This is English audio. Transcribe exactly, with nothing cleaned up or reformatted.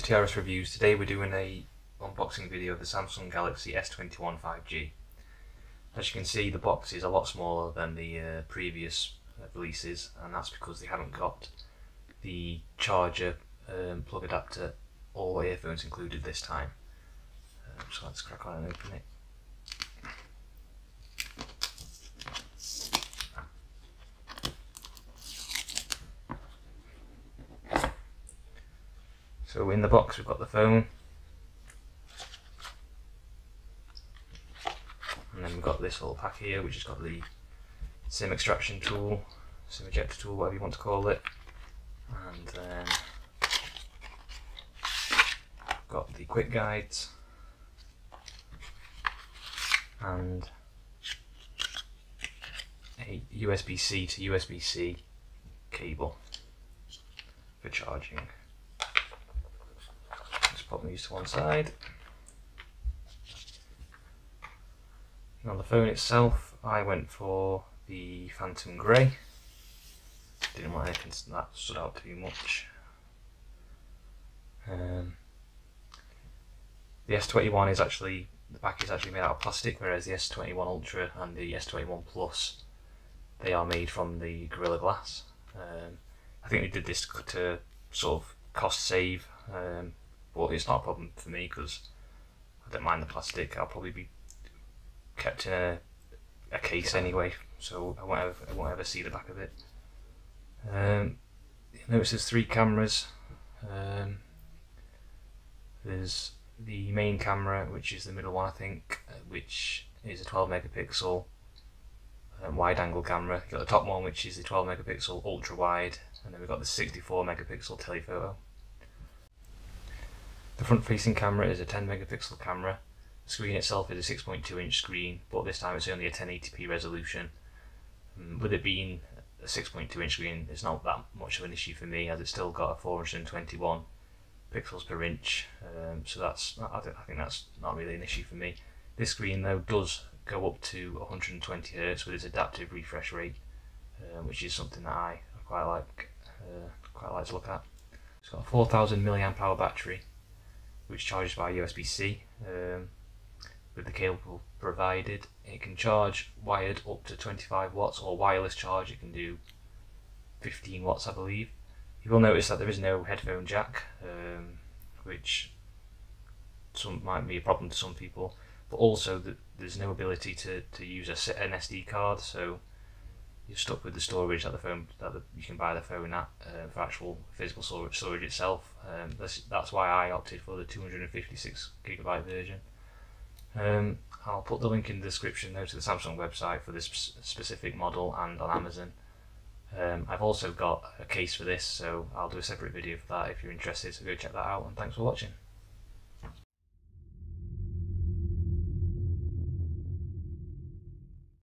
it's TRSReviews. Today we're doing a unboxing video of the Samsung Galaxy S twenty-one five G. As you can see, the box is a lot smaller than the uh, previous releases, and that's because they haven't got the charger, um, plug adapter or earphones included this time. Um, so let's crack on and open it. So in the box we've got the phone, and then we've got this little pack here which has got the SIM extraction tool, SIM ejector tool, whatever you want to call it, and then we've got the quick guides and a U S B C to U S B C cable for charging. Pop these to one side. And on the phone itself, I went for the Phantom Grey. Didn't want anything that stood out too much. Um, the S twenty-one is actually, the back is actually made out of plastic, whereas the S twenty-one Ultra and the S twenty-one Plus, they are made from the Gorilla Glass. Um, I think they did this to sort of cost save. Um, But it's not a problem for me because I don't mind the plastic. I'll probably be kept in a, a case anyway, so I won't ever, I won't ever see the back of it. Um, you notice there's three cameras. Um, there's the main camera, which is the middle one I think, which is a twelve megapixel um, wide-angle camera. You've got the top one, which is the twelve megapixel ultra-wide, and then we've got the sixty-four megapixel telephoto. The front-facing camera is a ten megapixel camera. The screen itself is a six point two inch screen, but this time it's only a ten eighty p resolution. With it being a six point two inch screen, it's not that much of an issue for me, as it's still got a four hundred twenty-one pixels per inch. Um, so that's I, I think that's not really an issue for me. This screen though does go up to one hundred twenty hertz with its adaptive refresh rate, uh, which is something that I quite like, uh, quite like to look at. It's got a four thousand milliamp hour battery, which charges by U S B C um, with the cable provided. It can charge wired up to twenty-five watts, or wireless charge it can do fifteen watts I believe. You will notice that there is no headphone jack, um, which some might be a problem to some people, but also that there's no ability to, to use a, an S D card, so you're stuck with the storage that the phone that the, you can buy the phone at uh, for actual physical storage, storage itself. Um, that's, that's why I opted for the two hundred fifty-six gigabyte version. Um, I'll put the link in the description though to the Samsung website for this specific model and on Amazon. Um, I've also got a case for this, so I'll do a separate video for that if you're interested, so go check that out, and thanks for watching.